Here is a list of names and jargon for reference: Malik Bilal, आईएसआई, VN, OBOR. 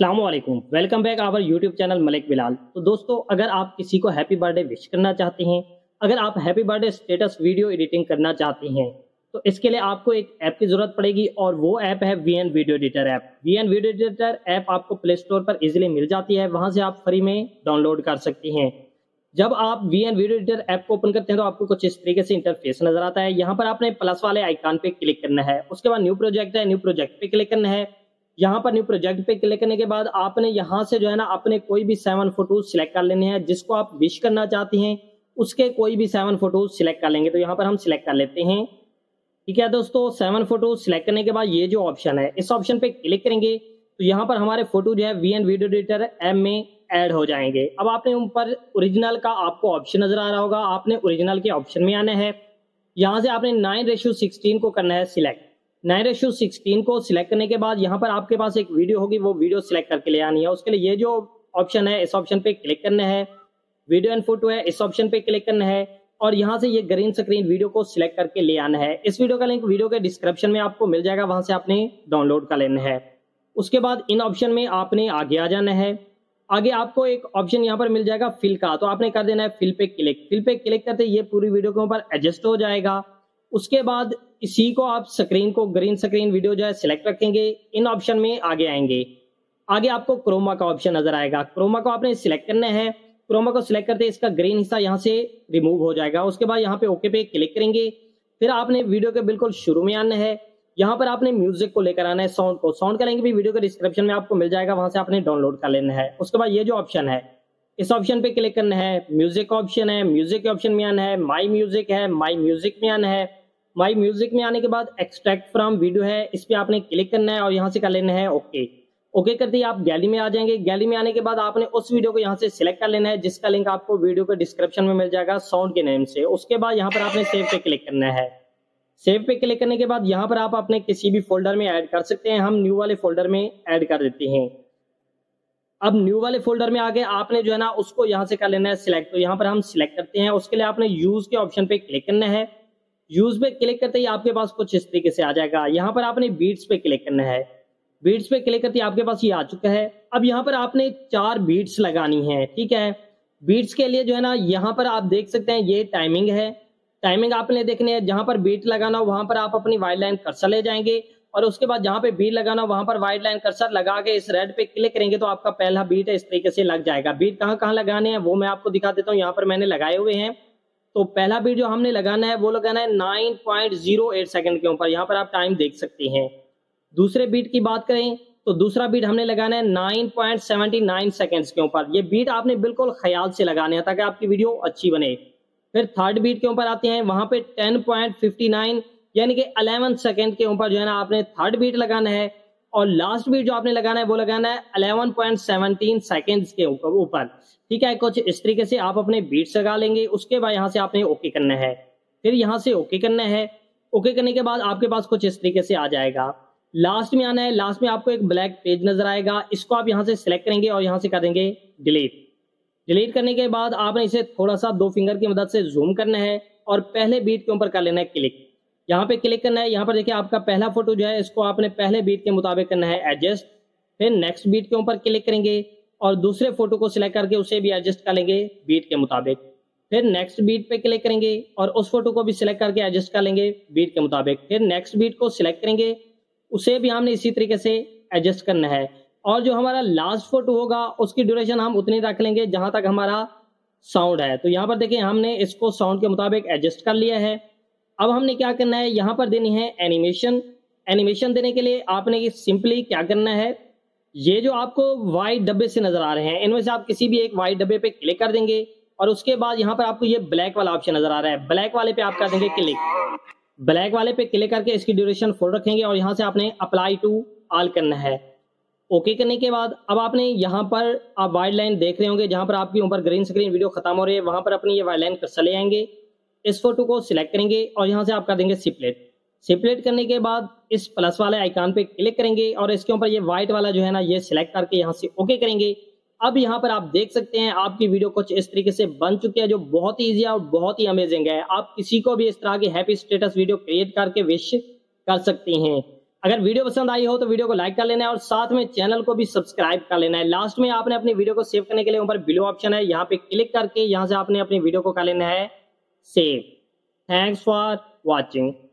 अस्सलामुअलैकुम, welcome back our YouTube channel Malik Bilal. तो दोस्तों, अगर आप किसी को हैप्पी बर्थडे विश करना चाहते हैं, अगर आप happy birthday status video editing करना चाहते हैं, तो इसके लिए आपको एक ऐप की ज़रूरत पड़ेगी और वो ऐप है VN video editor app. VN video editor app आपको प्ले स्टोर पर ईजिली मिल जाती है, वहाँ से आप फ्री में डाउनलोड कर सकते हैं। जब आप VN वीडियो एडिटर ऐप को ओपन करते हैं तो आपको कुछ इस तरीके से इंटरफेस नजर आता है। यहाँ पर आपने प्लस वाले आइकान पे क्लिक करना है, उसके बाद न्यू प्रोजेक्ट है, न्यू प्रोजेक्ट पे क्लिक करना है। यहाँ पर न्यू प्रोजेक्ट पे क्लिक करने के बाद आपने यहाँ से जो है ना अपने कोई भी 7 फोटोज सिलेक्ट कर लेने हैं, जिसको आप विश करना चाहते हैं उसके कोई भी 7 फोटोज सिलेक्ट कर लेंगे। तो यहाँ पर हम सिलेक्ट कर लेते हैं। ठीक है दोस्तों, 7 फोटोज सिलेक्ट करने के बाद ये जो ऑप्शन है, इस ऑप्शन पे क्लिक करेंगे तो यहाँ पर हमारे फोटो जो है VN वीडियो एडिटर ऐप में ऐड हो जाएंगे। अब आपने ऊपर ओरिजिनल का आपको ऑप्शन नजर आ रहा होगा, आपने ओरिजिनल के ऑप्शन में आना है। यहाँ से आपने 9:16 को करना है सिलेक्ट। 9:16 को सिलेक्ट करने के बाद यहाँ पर आपके पास एक वीडियो होगी, वो वीडियो सिलेक्ट करके ले आनी है। उसके लिए ये जो ऑप्शन है, इस ऑप्शन पे क्लिक करना है। वीडियो एंड फोटो है, इस ऑप्शन पे क्लिक करना है और यहाँ से ये ग्रीन स्क्रीन वीडियो को सिलेक्ट करके ले आना है। इस वीडियो का लिंक वीडियो के डिस्क्रिप्शन में आपको मिल जाएगा, वहां से आपने डाउनलोड कर लेना है। उसके बाद इन ऑप्शन में आपने आगे आ जाना है। आगे आपको एक ऑप्शन यहाँ पर मिल जाएगा फिल का, तो आपने कर देना है फिल पे क्लिक। फिल पे क्लिक करते ये पूरी वीडियो के ऊपर एडजस्ट हो जाएगा। उसके बाद इसी को आप स्क्रीन को ग्रीन स्क्रीन वीडियो जो है सिलेक्ट रखेंगे। इन ऑप्शन में आगे आएंगे, आगे आपको क्रोमा का ऑप्शन नजर आएगा। क्रोमा को आपने सिलेक्ट करना है। क्रोमा को सिलेक्ट करते इसका ग्रीन हिस्सा यहाँ से रिमूव हो जाएगा। उसके बाद यहाँ पे ओके पे क्लिक करेंगे। फिर आपने वीडियो के बिल्कुल शुरू में आना है। यहाँ पर आपने म्यूजिक को लेकर आना है, साउंड को। साउंड का लिंक भी वीडियो के डिस्क्रिप्शन में आपको मिल जाएगा, वहां से आपने डाउनलोड कर लेना है। उसके बाद ये जो ऑप्शन है, इस ऑप्शन पे क्लिक करना है। म्यूजिक ऑप्शन है, म्यूजिक के ऑप्शन में आना है। माई म्यूजिक है, माई म्यूजिक में आना है। माई म्यूजिक में आने के बाद एक्सट्रैक्ट फ्रॉम वीडियो है, इस पर आपने क्लिक करना है और यहाँ से कर लेना है ओके। ओके करते ही आप गैलरी में आ जाएंगे। गैलरी में आने के बाद आपने उस वीडियो को यहाँ से सिलेक्ट कर लेना है, जिसका लिंक आपको वीडियो के डिस्क्रिप्शन में मिल जाएगा साउंड के नेम से। उसके बाद यहाँ पर आपने सेव पे क्लिक करना है। सेव पे क्लिक करने के बाद यहाँ पर आप अपने किसी भी फोल्डर में ऐड कर सकते हैं। हम न्यू वाले फोल्डर में ऐड कर देते हैं। अब न्यू वाले फोल्डर में आके आपने जो है ना उसको यहाँ से कर लेना है सिलेक्ट। तो यहाँ पर हम सिलेक्ट करते हैं। उसके लिए आपने यूज के ऑप्शन पे क्लिक करना है। यूज पे क्लिक करते ही आपके पास कुछ इस तरीके से आ जाएगा। यहाँ पर आपने बीट्स पे क्लिक करना है। बीट्स पे क्लिक करते ही आपके पास ये आ चुका है। अब यहाँ पर आपने 4 बीट्स लगानी है। ठीक है, बीट्स के लिए जो है ना यहाँ पर आप देख सकते हैं ये टाइमिंग है। टाइमिंग आपने देखनी है, जहां पर बीट लगाना हो वहां पर आप अपनी वाइड लाइन कर्सर ले जाएंगे और उसके बाद जहां पे बीट लगाना हो वहां पर वाइड लाइन कर्सर लगा के इस रेड पे क्लिक करेंगे तो आपका पहला बीट है इस तरीके से लग जाएगा। बीट कहां कहां लगाने हैं वो मैं आपको दिखा देता हूं, यहाँ पर मैंने लगाए हुए हैं। तो पहला बीट जो हमने लगाना है वो लगाना है 9.08 सेकेंड के ऊपर, यहाँ पर आप टाइम देख सकते हैं। दूसरे बीट की बात करें तो दूसरा बीट हमने लगाना है 9.79 सेकेंड्स के ऊपर। ये बीट आपने बिल्कुल ख्याल से लगाने हैं ताकि आपकी वीडियो अच्छी बने। फिर थर्ड बीट के ऊपर आते हैं, वहां पे 10.59 यानी कि 11 सेकंड के ऊपर जो है ना आपने थर्ड बीट लगाना है। और लास्ट बीट जो आपने लगाना है वो लगाना है 11.17 सेकंड्स के ऊपर। ठीक है, कुछ इस तरीके से आप अपने बीट्स लगा लेंगे। उसके बाद यहाँ से आपने ओके करना है, फिर यहाँ से ओके करना है। ओके करने के बाद आपके पास कुछ इस तरीके से आ जाएगा। लास्ट में आना है, लास्ट में आपको एक ब्लैक पेज नजर आएगा। इसको आप यहाँ से सिलेक्ट करेंगे और यहाँ से कर देंगे डिलीट। डिलीट करने के बाद आपने इसे थोड़ा सा 2 फिंगर की मदद से जूम करना है और पहले बीट के ऊपर कर लेना है क्लिक। यहाँ पे क्लिक करना है, यहाँ पर देखिए आपका पहला फोटो जो है इसको आपने पहले बीट के मुताबिक करना है एडजस्ट। फिर नेक्स्ट बीट के ऊपर क्लिक करेंगे और दूसरे फोटो को सिलेक्ट करके उसे भी एडजस्ट कर लेंगे बीट के मुताबिक। फिर नेक्स्ट बीट पे क्लिक करेंगे और उस फोटो को भी सिलेक्ट करके एडजस्ट कर लेंगे बीट के मुताबिक। फिर नेक्स्ट बीट को सिलेक्ट करेंगे, उसे भी हमने इसी तरीके से एडजस्ट करना है। और जो हमारा लास्ट फोटो होगा उसकी ड्यूरेशन हम उतनी रख लेंगे जहां तक हमारा साउंड है। तो यहाँ पर देखिए हमने इसको साउंड के मुताबिक एडजस्ट कर लिया है। अब हमने क्या करना है, यहाँ पर देनी है एनिमेशन। एनिमेशन देने के लिए आपने सिंपली क्या करना है, ये जो आपको वाइट डब्बे से नजर आ रहे हैं इनमें से आप किसी भी एक वाइट डब्बे पे क्लिक कर देंगे और उसके बाद यहाँ पर आपको ये ब्लैक वाला ऑप्शन नजर आ रहा है, ब्लैक वाले पे आप कर देंगे क्लिक। ब्लैक वाले पे क्लिक करके इसकी ड्यूरेशन 4 रखेंगे और यहाँ से आपने अप्लाई टू ऑल करना है। ओके करने के बाद अब आपने यहाँ पर आप वाइड लाइन देख रहे होंगे, जहाँ पर आपके ऊपर ग्रीन स्क्रीन वीडियो खत्म हो रही है वहाँ पर अपनी ये वाइड लाइन कर्सर ले आएंगे। इस फोटो को सिलेक्ट करेंगे और यहाँ से आप कर देंगे सिपलेट। सिपलेट करने के बाद इस प्लस वाले आइकान पे क्लिक करेंगे और इसके ऊपर ये व्हाइट वाला जो है ना ये सिलेक्ट करके यहाँ से ओके करेंगे। अब यहाँ पर आप देख सकते हैं आपकी वीडियो कुछ इस तरीके से बन चुकी है, जो बहुत ही ईजी और बहुत ही अमेजिंग है। आप किसी को भी इस तरह की हैप्पी स्टेटस वीडियो क्रिएट करके विश कर सकते हैं। अगर वीडियो पसंद आई हो तो वीडियो को लाइक कर लेना है और साथ में चैनल को भी सब्सक्राइब कर लेना है। लास्ट में आपने अपनी वीडियो को सेव करने के लिए ऊपर ब्लू ऑप्शन है, यहाँ पे क्लिक करके यहाँ से आपने अपनी वीडियो को कर लेना है सेव। Thanks for watching.